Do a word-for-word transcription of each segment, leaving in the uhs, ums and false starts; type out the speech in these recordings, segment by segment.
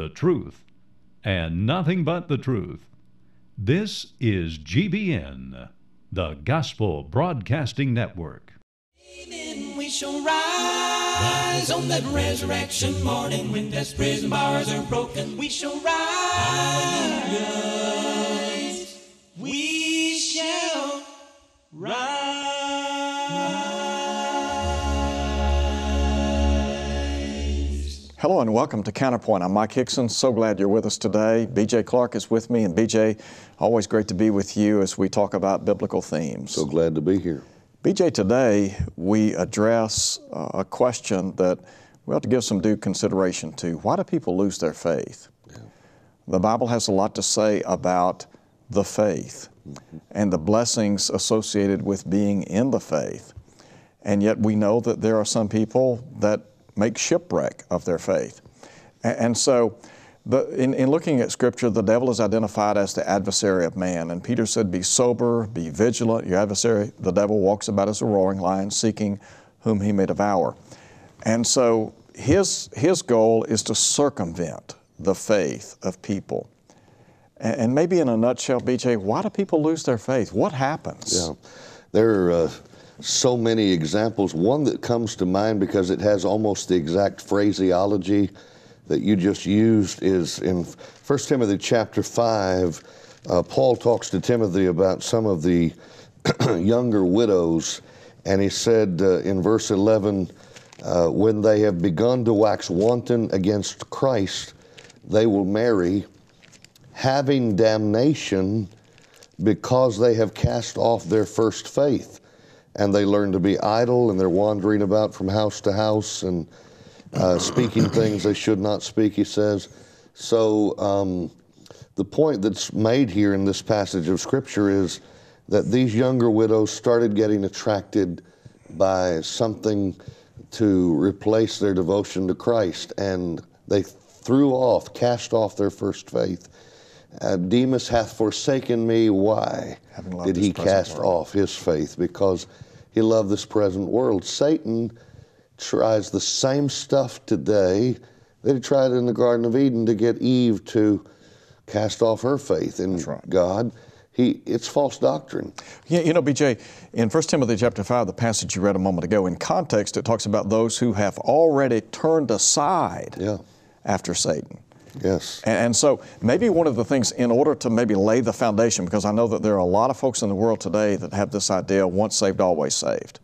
the truth, and nothing but the truth. This is G B N, the Gospel Broadcasting Network. Amen, we shall rise on that resurrection morning when death's prison bars are broken. We shall rise. Hallelujah. We shall rise. Hello and welcome to Counterpoint. I'm Mike Hickson. So glad you're with us today. B J. Clark is with me, and B J, always great to be with you as we talk about biblical themes. So glad to be here. B J, today we address uh, a question that we have to give some due consideration to. Why do people lose their faith? Yeah. The Bible has a lot to say about the faith mm-hmm. and the blessings associated with being in the faith. And yet we know that there are some people that make shipwreck of their faith. And, and so the, in, in looking at Scripture, the devil is identified as the adversary of man. And Peter said, be sober, be vigilant. Your adversary, the devil, walks about as a roaring lion, seeking whom he may devour. And so his, his goal is to circumvent the faith of people. And, and maybe in a nutshell, B J, why do people lose their faith? What happens? Yeah, there are uh, so many examples. One that comes to mind because it has almost the exact phraseology that you just used is in First Timothy chapter five, uh, Paul talks to Timothy about some of the younger widows, and he said uh, in verse eleven, uh, when they have begun to wax wanton against Christ, they will marry, having damnation because they have cast off their first faith, and they learn to be idle, and they're wandering about from house to house, and Uh, speaking things they should not speak, he says. So um, the point that's made here in this passage of Scripture is that these younger widows started getting attracted by something to replace their devotion to Christ, and they threw off, cast off their first faith. Uh, Demas hath forsaken me. Why did he cast off his faith? Because he loved this present world. Satan tries the same stuff today that he tried in the Garden of Eden to get Eve to cast off her faith in right. God. He, it's false doctrine. Yeah, you know, B J, in First Timothy chapter five, the passage you read a moment ago, in context it talks about those who have already turned aside yeah. after Satan. Yes. And, and so maybe one of the things, in order to maybe lay the foundation, because I know that there are a lot of folks in the world today that have this idea, once saved, always saved.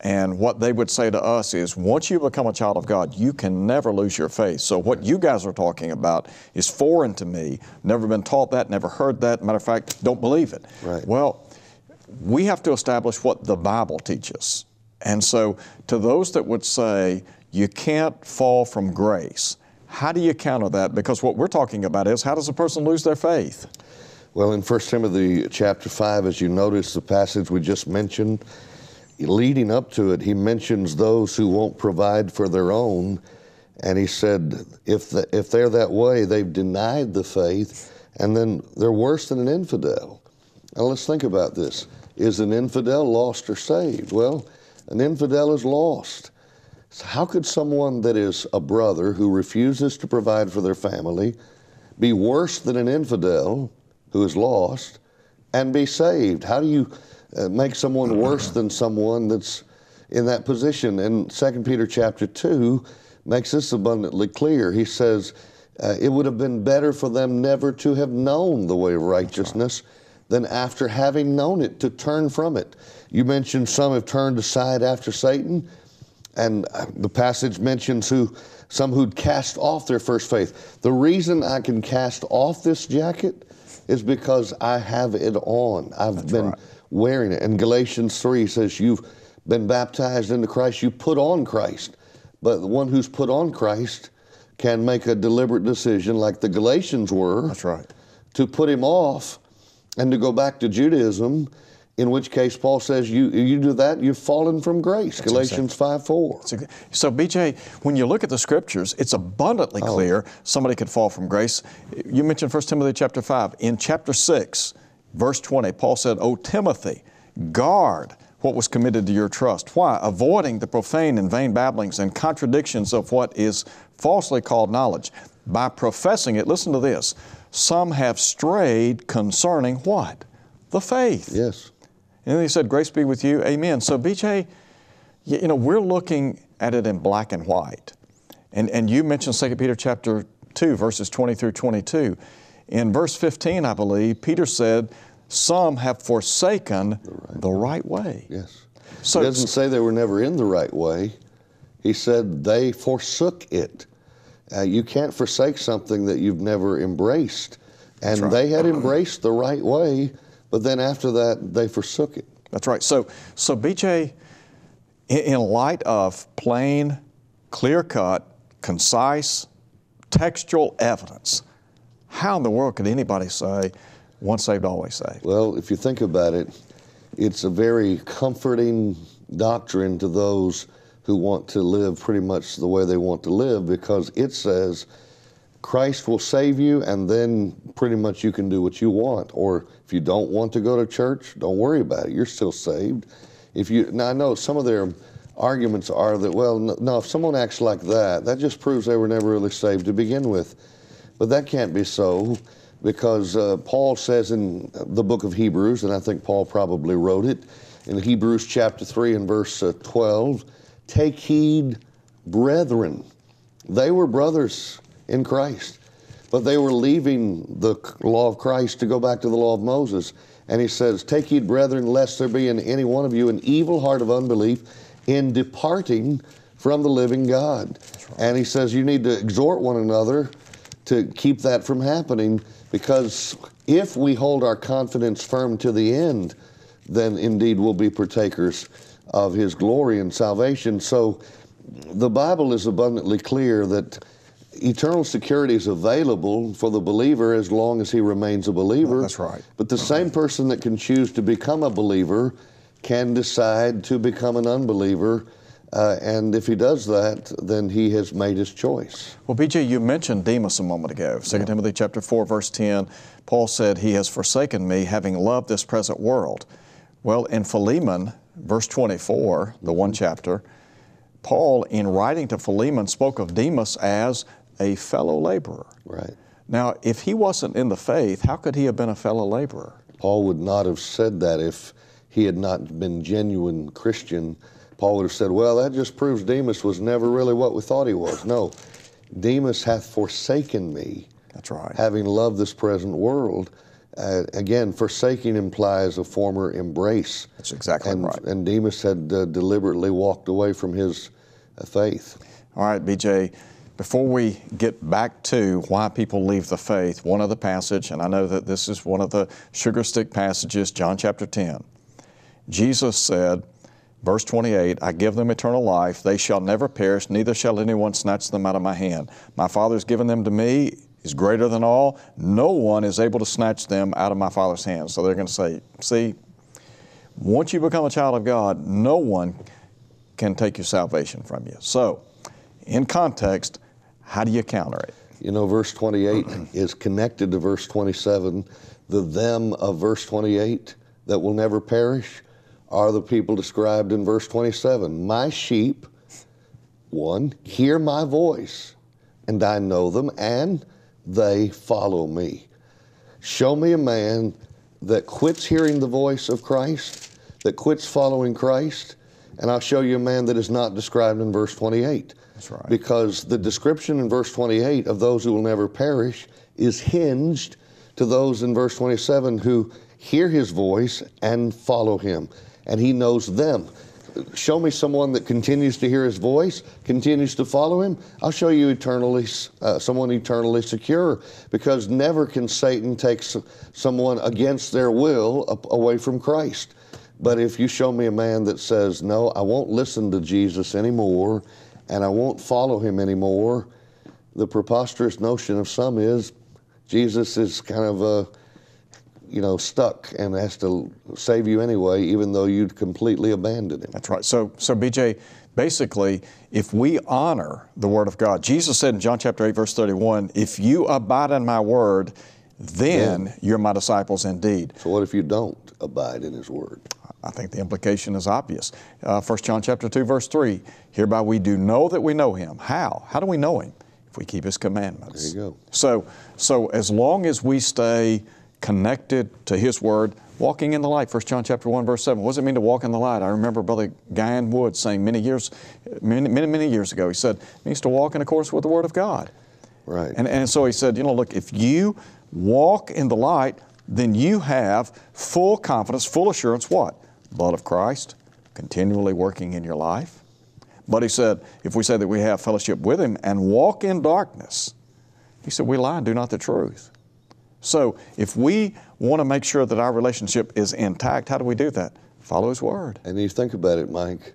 And what they would say to us is, once you become a child of God, you can never lose your faith. So what you guys are talking about is foreign to me. Never been taught that, never heard that. Matter of fact, don't believe it. Right. Well, we have to establish what the Bible teaches. And so to those that would say, you can't fall from grace, how do you counter that? Because what we're talking about is, how does a person lose their faith? Well, in First Timothy chapter five, as you notice, the passage we just mentioned, leading up to it, he mentions those who won't provide for their own, and he said, if the, if they're that way, they've denied the faith, and then they're worse than an infidel. Now let's think about this. Is an infidel lost or saved? Well, an infidel is lost. So how could someone that is a brother who refuses to provide for their family be worse than an infidel who is lost and be saved? How do you Uh, make someone worse than someone that's in that position? And Second Peter chapter two makes this abundantly clear. He says, uh, it would have been better for them never to have known the way of righteousness than after having known it to turn from it. You mentioned some have turned aside after Satan, and the passage mentions who some who'd cast off their first faith. The reason I can cast off this jacket is because I have it on. I've that's been... Right. wearing it. And Galatians three says, you've been baptized into Christ, you put on Christ. But the one who's put on Christ can make a deliberate decision, like the Galatians were, that's right. to put him off and to go back to Judaism, in which case Paul says, you you do that, you've fallen from grace. That's Galatians five four. So B J, when you look at the Scriptures, it's abundantly clear oh. somebody could fall from grace. You mentioned First Timothy chapter five. In chapter six, verse twenty, Paul said, O Timothy, guard what was committed to your trust. Why? Avoiding the profane and vain babblings and contradictions of what is falsely called knowledge. by professing it. Listen to this. Some have strayed concerning what? The faith. Yes. And then he said, grace be with you. Amen. So B J, you know, we're looking at it in black and white. And, and you mentioned Second Peter chapter two, verses twenty through twenty-two. In verse fifteen, I believe, Peter said, some have forsaken the right, the right way. Yes. So, he doesn't say they were never in the right way. He said they forsook it. Uh, you can't forsake something that you've never embraced. And right. they had embraced the right way, but then after that, they forsook it. That's right. So, so B J, in, in light of plain, clear-cut, concise, textual evidence, how in the world could anybody say, once saved, always saved? Well, if you think about it, it's a very comforting doctrine to those who want to live pretty much the way they want to live, because it says Christ will save you, and then pretty much you can do what you want. Or if you don't want to go to church, don't worry about it. You're still saved. If you, now I know some of their arguments are that, well, no, if someone acts like that, that just proves they were never really saved to begin with. But that can't be so, because uh, Paul says in the book of Hebrews, and I think Paul probably wrote it, in Hebrews chapter three and verse uh, twelve, take heed, brethren. They were brothers in Christ, but they were leaving the law of Christ to go back to the law of Moses. And he says, take heed, brethren, lest there be in any one of you an evil heart of unbelief in departing from the living God. That's right. And he says, you need to exhort one another to keep that from happening, because if we hold our confidence firm to the end, then indeed we'll be partakers of His glory and salvation. So the Bible is abundantly clear that eternal security is available for the believer as long as he remains a believer. Oh, that's right. But the same person that can choose to become a believer can decide to become an unbeliever. Uh, and if he does that, then he has made his choice. Well, B J, you mentioned Demas a moment ago. Second yeah. Timothy chapter four, verse ten, Paul said, he has forsaken me, having loved this present world. Well, in Philemon, verse twenty-four, the one chapter, Paul, in writing to Philemon, spoke of Demas as a fellow laborer. Right. Now, if he wasn't in the faith, how could he have been a fellow laborer? Paul would not have said that if he had not been genuine Christian. Paul would have said, well, that just proves Demas was never really what we thought he was. No, Demas hath forsaken me. That's right. Having loved this present world. Uh, again, forsaking implies a former embrace. That's exactly and, right. And Demas had uh, deliberately walked away from his uh, faith. All right, B J, before we get back to why people leave the faith, one other passage, and I know that this is one of the sugar stick passages, John chapter ten. Jesus said, verse twenty-eight, I give them eternal life. They shall never perish, neither shall anyone snatch them out of my hand. My Father has given them to me. He's greater than all. No one is able to snatch them out of my Father's hand. So they're going to say, see, once you become a child of God, no one can take your salvation from you. So, in context, how do you counter it? You know, verse twenty-eight is connected to verse twenty-seven. The them of verse twenty-eight that will never perish are the people described in verse twenty-seven. My sheep, one, hear my voice, and I know them, and they follow me. Show me a man that quits hearing the voice of Christ, that quits following Christ, and I'll show you a man that is not described in verse twenty-eight. That's right. Because the description in verse twenty-eight of those who will never perish is hinged to those in verse twenty-seven who hear His voice and follow Him. And He knows them. Show me someone that continues to hear His voice, continues to follow Him. I'll show you eternally, uh, someone eternally secure, because never can Satan take someone against their will away from Christ. But if you show me a man that says, no, I won't listen to Jesus anymore, and I won't follow Him anymore, the preposterous notion of some is Jesus is kind of a you know, stuck and has to save you anyway, even though you'd completely abandoned Him. That's right. So, so B J, basically, if we honor the Word of God, Jesus said in John chapter eight, verse thirty-one, if you abide in my Word, then yeah. you're my disciples indeed. So what if you don't abide in His Word? I think the implication is obvious. Uh, First John chapter two, verse three, hereby we do know that we know Him. How? How do we know Him? if we keep his commandments. There you go. So, so as long as we stay connected to his word, walking in the light, First John chapter one, verse seven. What does it mean to walk in the light? I remember Brother Guyan Wood saying many years, many, many, many years ago, he said, it means to walk in accordance with the word of God. Right. And, and so he said, you know, look, if you walk in the light, then you have full confidence, full assurance, what? Blood of Christ, continually working in your life. But he said, if we say that we have fellowship with him and walk in darkness, he said, we lie and do not the truth. So if we want to make sure that our relationship is intact, how do we do that? Follow his word. And you think about it, Mike.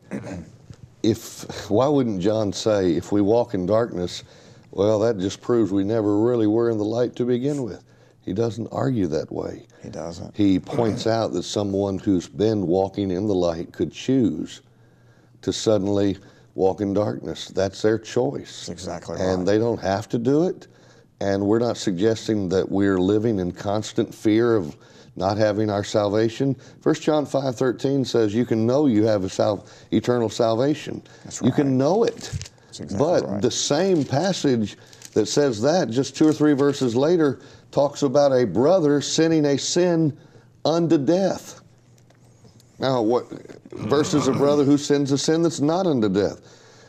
If, why wouldn't John say, if we walk in darkness, well, that just proves we never really were in the light to begin with. He doesn't argue that way. He doesn't. He points out that someone who's been walking in the light could choose to suddenly walk in darkness. That's their choice. That's exactly right. And they don't have to do it. And we're not suggesting that we're living in constant fear of not having our salvation. First John five thirteen says you can know you have a sal- eternal salvation. That's right. You can know it. That's exactly but right. The same passage that says that just two or three verses later talks about a brother sinning a sin unto death. Now, what versus a brother who sins a sin that's not unto death.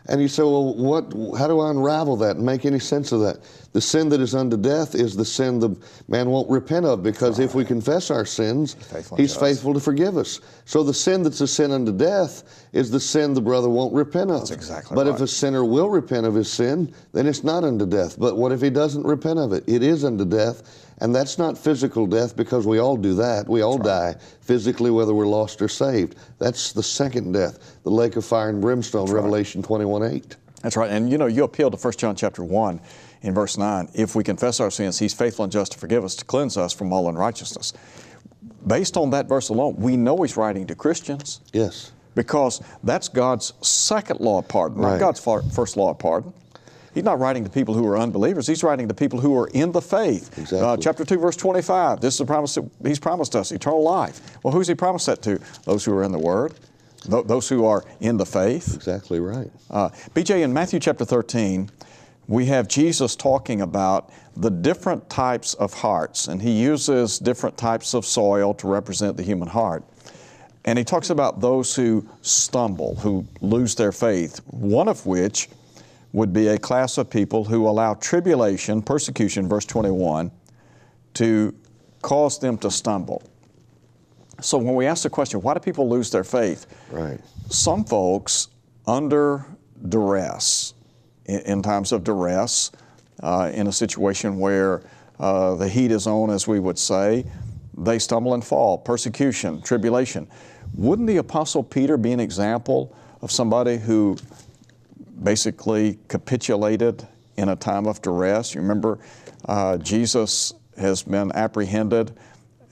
And you say, well, what, how do I unravel that and make any sense of that? The sin that is unto death is the sin the man won't repent of, because right. if we confess our sins, he's, faithful, he's faithful to forgive us. So the sin that's a sin unto death is the sin the brother won't repent of. That's exactly but right. If a sinner will repent of his sin, then it's not unto death. But what if he doesn't repent of it? It is unto death. And that's not physical death, because we all do that. We all right. die physically, whether we're lost or saved. That's the second death, the lake of fire and brimstone, that's Revelation right. twenty-one eight. That's right. And you know, you appeal to First John chapter one in verse nine. If we confess our sins, he's faithful and just to forgive us, to cleanse us from all unrighteousness. Based on that verse alone, we know he's writing to Christians. Yes. Because that's God's second law of pardon, right. not God's first law of pardon. He's not writing to people who are unbelievers. He's writing to people who are in the faith. Exactly. Uh, chapter two, verse twenty-five, this is a promise that he's promised us, eternal life. Well, who's he promised that to? Those who are in the Word, th- those who are in the faith. Exactly right. Uh, B J, in Matthew chapter thirteen, we have Jesus talking about the different types of hearts, and he uses different types of soil to represent the human heart. And he talks about those who stumble, who lose their faith, one of which would be a class of people who allow tribulation, persecution, verse twenty-one, to cause them to stumble. So when we ask the question, why do people lose their faith? Right. Some folks under duress, in, in times of duress, uh, in a situation where uh, the heat is on, as we would say, they stumble and fall, persecution, tribulation. Wouldn't the Apostle Peter be an example of somebody who basically capitulated in a time of duress? You remember, uh, Jesus has been apprehended,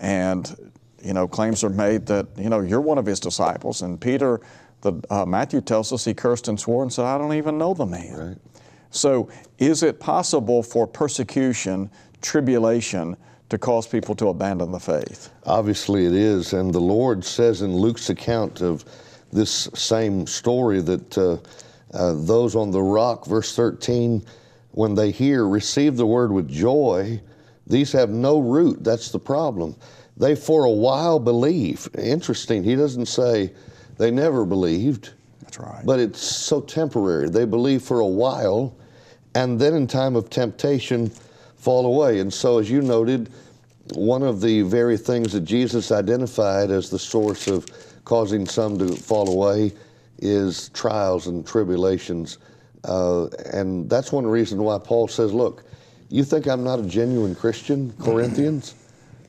and you know, claims are made that, you know, you're one of his disciples. And Peter, the, uh, Matthew tells us he cursed and swore and said, I don't even know the man. Right. So is it possible for persecution, tribulation, to cause people to abandon the faith? Obviously it is. And the Lord says in Luke's account of this same story that uh, Uh, those on the rock, verse thirteen, when they hear, receive the word with joy. These have no root. That's the problem. They for a while believe. Interesting. He doesn't say they never believed. That's right. But it's so temporary. They believe for a while, and then in time of temptation, fall away. And so, as you noted, one of the very things that Jesus identified as the source of causing some to fall away is trials and tribulations. Uh, and that's one reason why Paul says, look, you think I'm not a genuine Christian, Corinthians?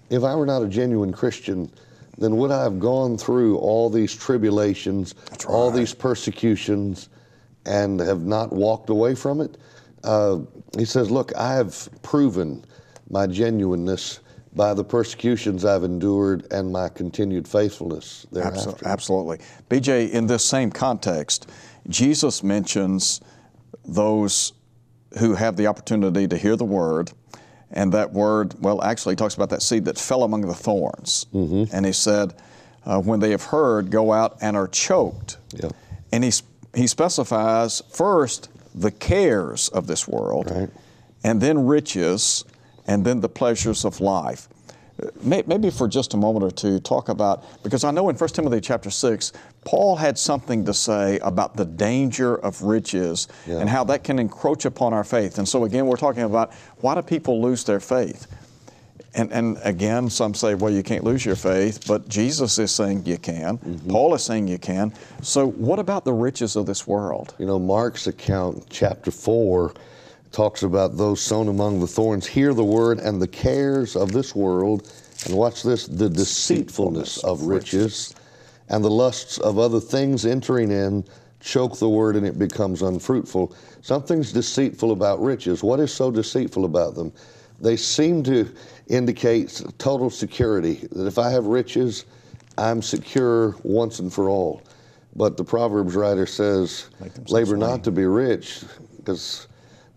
If I were not a genuine Christian, then would I have gone through all these tribulations, that's right. all these persecutions, and have not walked away from it? Uh, he says, look, I have proven my genuineness by the persecutions I've endured and my continued faithfulness thereafter. Absolutely. B J, in this same context, Jesus mentions those who have the opportunity to hear the word, and that word, well, actually he talks about that seed that fell among the thorns. Mm-hmm. And he said, uh, when they have heard, go out and are choked. Yep. And he, he specifies first the cares of this world. Right. and then riches, and then the pleasures of life. Maybe for just a moment or two, talk about, because I know in First Timothy chapter six, Paul had something to say about the danger of riches yeah. and how that can encroach upon our faith. And so again, we're talking about why do people lose their faith? And, and again, some say, well, you can't lose your faith, but Jesus is saying you can. Mm-hmm. Paul is saying you can. So what about the riches of this world? You know, Mark's account, chapter four, talks about those sown among the thorns, hear the word and the cares of this world, and watch this, the deceitfulness of riches and the lusts of other things entering in, choke the word and it becomes unfruitful. Something's deceitful about riches. What is so deceitful about them? They seem to indicate total security, that if I have riches, I'm secure once and for all. But the Proverbs writer says, labor not to be rich, because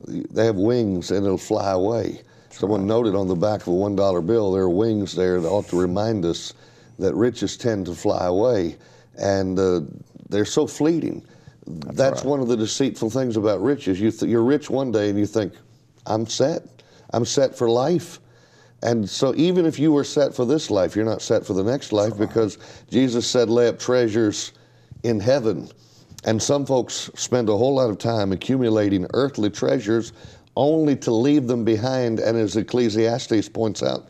they have wings and it'll fly away. Someone noted on the back of a one dollar bill, there are wings there that ought to remind us that riches tend to fly away, and uh, they're so fleeting. That's, That's right. one of the deceitful things about riches. You th- you're rich one day and you think, I'm set. I'm set for life. And so even if you were set for this life, you're not set for the next life right. because Jesus said, lay up treasures in heaven. And some folks spend a whole lot of time accumulating earthly treasures only to leave them behind. And as Ecclesiastes points out,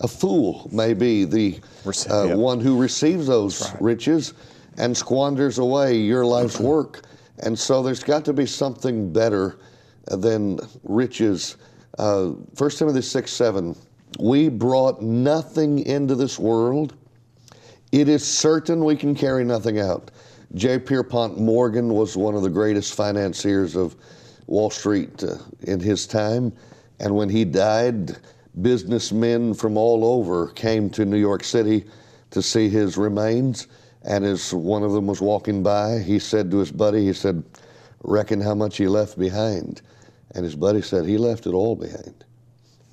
a fool may be the uh, one who receives those right. riches and squanders away your life's work. And so there's got to be something better than riches. Uh, First Timothy six, seven, we brought nothing into this world. It is certain we can carry nothing out. J. Pierpont Morgan was one of the greatest financiers of Wall Street uh, in his time. And when he died, businessmen from all over came to New York City to see his remains. And as one of them was walking by, he said to his buddy, he said, reckon how much he left behind. And his buddy said, he left it all behind.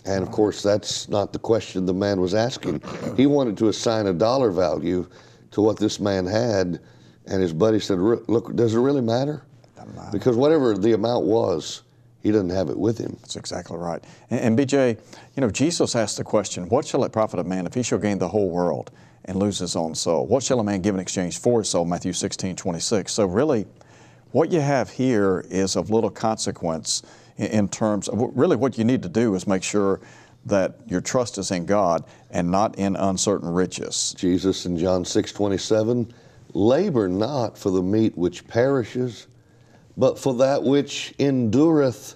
And of course, that's not the question the man was asking. He wanted to assign a dollar value to what this man had. And his buddy said, look, does it really matter? Because whatever the amount was, he didn't have it with him. That's exactly right. And, and B J, you know, Jesus asked the question, what shall it profit a man if he shall gain the whole world and lose his own soul? What shall a man give in exchange for his soul? Matthew sixteen, twenty-six. So really, what you have here is of little consequence in, in terms of, really what you need to do is make sure that your trust is in God and not in uncertain riches. Jesus in John six, twenty-seven, labor not for the meat which perishes, but for that which endureth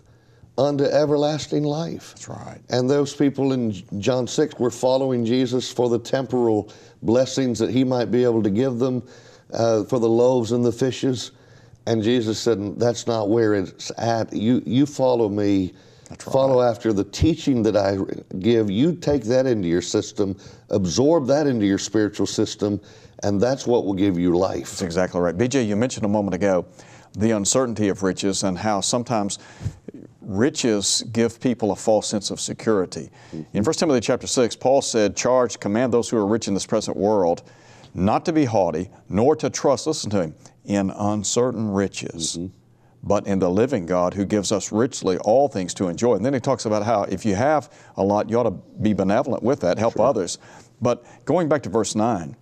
unto everlasting life. That's right. And those people in John six were following Jesus for the temporal blessings that he might be able to give them, uh, for the loaves and the fishes. And Jesus said, that's not where it's at. You, you follow me. That's right. Follow after the teaching that I give. You take that into your system, absorb that into your spiritual system, and that's what will give you life. That's exactly right. B J, you mentioned a moment ago the uncertainty of riches and how sometimes riches give people a false sense of security. In First Timothy chapter six, Paul said, charge, command those who are rich in this present world not to be haughty, nor to trust, listen to him, in uncertain riches, mm-hmm. but in the living God who gives us richly all things to enjoy. And then he talks about how if you have a lot, you ought to be benevolent with that, help sure. others. But going back to verse nine,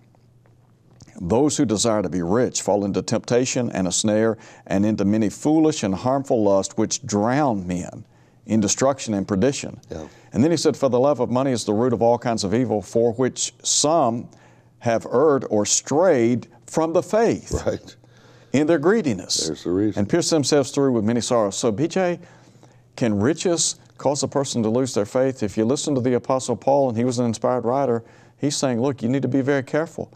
those who desire to be rich fall into temptation and a snare and into many foolish and harmful lusts which drown men in destruction and perdition. Yeah. And then he said, for the love of money is the root of all kinds of evil, for which some have erred or strayed from the faith right. in their greediness. There's the reason. And pierced themselves through with many sorrows. So B J, can riches cause a person to lose their faith? If you listen to the Apostle Paul, and he was an inspired writer, he's saying, look, you need to be very careful.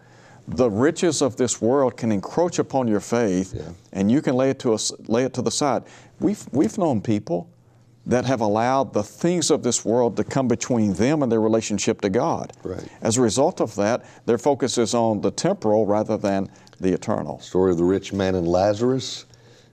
The riches of this world can encroach upon your faith, yeah. and you can lay it to us, lay it to the side. We've we've known people that have allowed the things of this world to come between them and their relationship to God. Right. As a result of that, their focus is on the temporal rather than the eternal. Story of the rich man and Lazarus.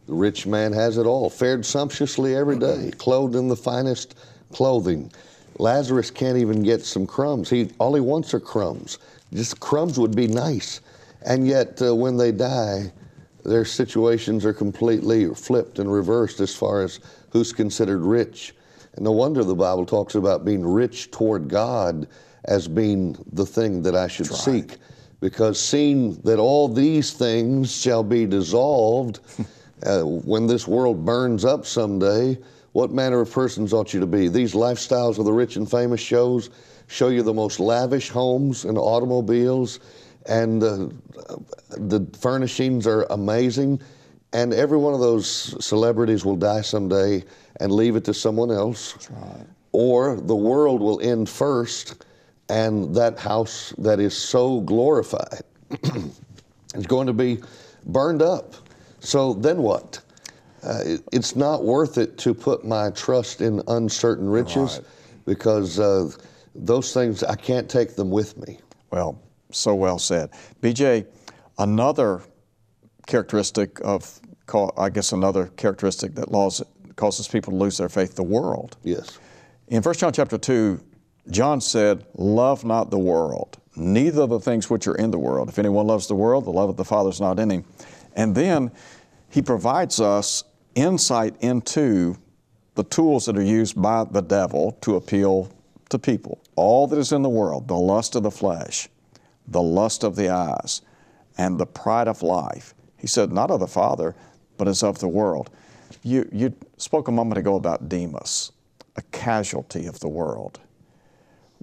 The rich man has it all, fared sumptuously every day, clothed in the finest clothing. Lazarus can't even get some crumbs. He all he wants are crumbs. Just crumbs would be nice. And yet uh, when they die, their situations are completely flipped and reversed as far as who's considered rich. And no wonder the Bible talks about being rich toward God as being the thing that I should That's right. seek. Because seeing that all these things shall be dissolved, uh, when this world burns up someday, what manner of persons ought you to be? These lifestyles of the rich and famous shows show you the most lavish homes and automobiles, and uh, the furnishings are amazing. And every one of those celebrities will die someday and leave it to someone else. That's right. Or the world will end first, and that house that is so glorified is going to be burned up. So then what? Uh, it, it's not worth it to put my trust in uncertain riches, right. because uh, those things, I can't take them with me. Well, so well said. B J, another characteristic of, I guess another characteristic that laws, causes people to lose their faith, the world. Yes. In First John chapter two, John said, love not the world, neither the things which are in the world. If anyone loves the world, the love of the Father is not in him. And then he provides us insight into the tools that are used by the devil to appeal to people. All that is in the world, the lust of the flesh, the lust of the eyes, and the pride of life. He said, not of the Father, but is of the world. You, you spoke a moment ago about Demas, a casualty of the world.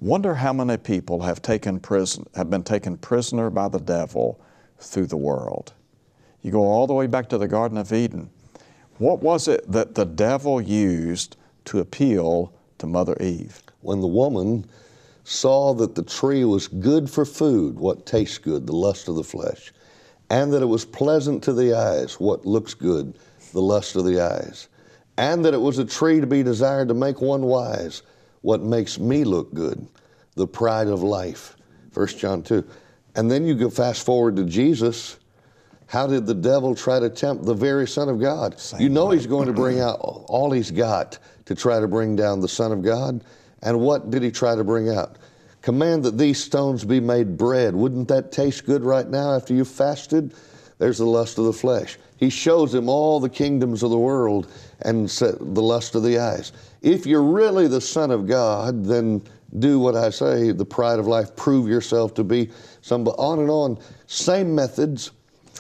Wonder how many people have taken prison, have been taken prisoner by the devil through the world. You go all the way back to the Garden of Eden. What was it that the devil used to appeal to Mother Eve? When the woman saw that the tree was good for food, what tastes good, the lust of the flesh, and that it was pleasant to the eyes, what looks good, the lust of the eyes, and that it was a tree to be desired to make one wise, what makes me look good, the pride of life, First John two. And then you go fast forward to Jesus. How did the devil try to tempt the very Son of God? Same you know way. He's going to bring out all he's got to try to bring down the Son of God. And what did he try to bring out? Command that these stones be made bread. Wouldn't that taste good right now after you've fasted? There's the lust of the flesh. He shows him all the kingdoms of the world and the lust of the eyes. If you're really the Son of God, then do what I say, the pride of life, prove yourself to be somebody, on and on. Same methods.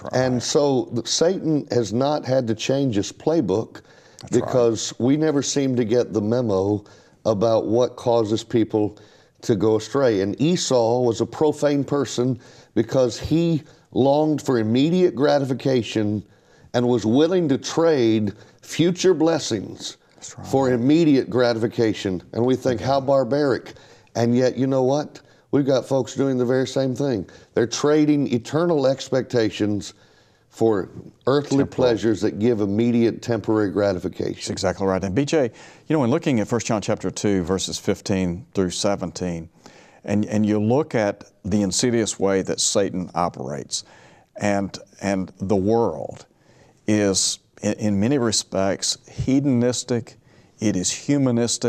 Right. And so Satan has not had to change his playbook. That's because right. we never seem to get the memo about what causes people to go astray. And Esau was a profane person because he longed for immediate gratification and was willing to trade future blessings for immediate gratification. And we think, how barbaric. And yet, you know what? We've got folks doing the very same thing. They're trading eternal expectations for earthly Temporal. pleasures that give immediate temporary gratification. That's exactly right. And B J, you know, in looking at First John chapter two, verses fifteen through seventeen, and, and you look at the insidious way that Satan operates, and, and the world is, in, in many respects, hedonistic, it is humanistic,